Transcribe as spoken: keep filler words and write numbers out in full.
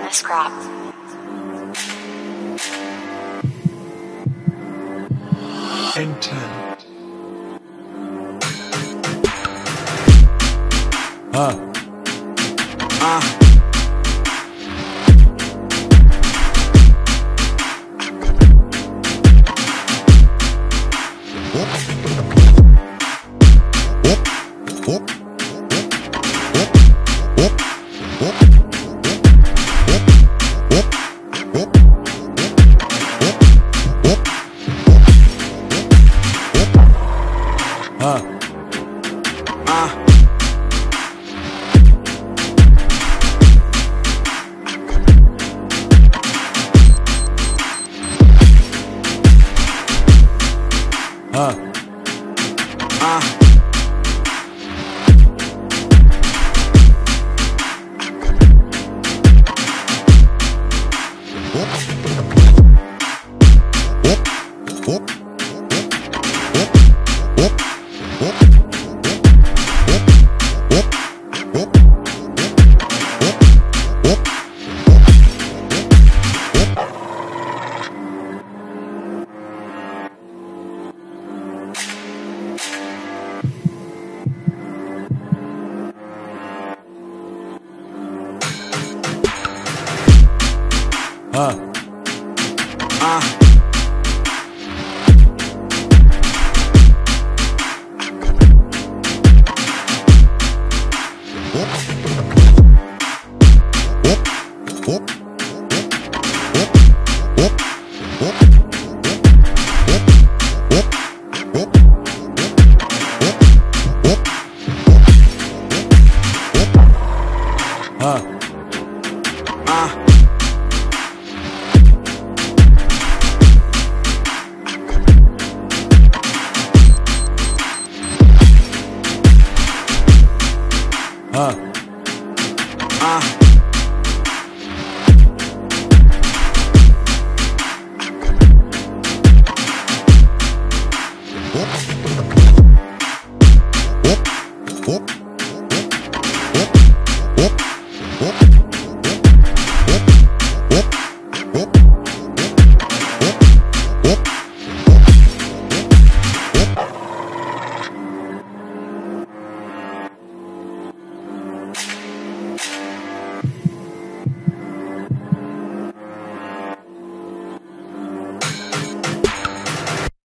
than a scrap. Enter. Huh. Ah. Whoop.